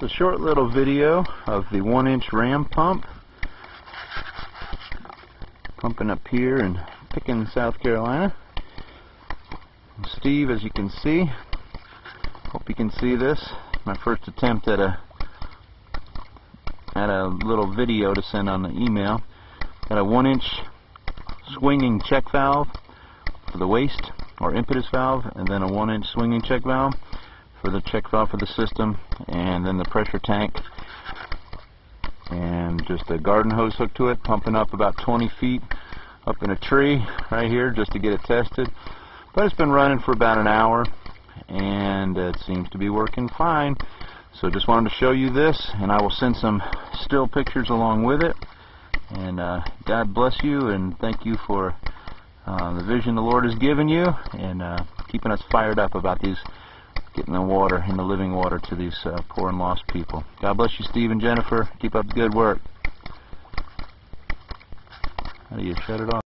It's a short little video of the 1-inch Ram pump, pumping up here in Pickens, South Carolina. And Steve, as you can see, hope you can see this. My first attempt at a little video to send on the email. Got a 1-inch swinging check valve for the waste or impetus valve, and then a 1-inch swinging check valve for the check valve for the system, and then the pressure tank, and just a garden hose hooked to it, pumping up about 20 feet up in a tree right here just to get it tested. But it's been running for about an hour and it seems to be working fine, so just wanted to show you this, and I will send some still pictures along with it. And God bless you, and thank you for the vision the Lord has given you, and keeping us fired up about these, getting the water and the living water to these poor and lost people. God bless you, Steve and Jennifer. Keep up the good work. How do you shut it off?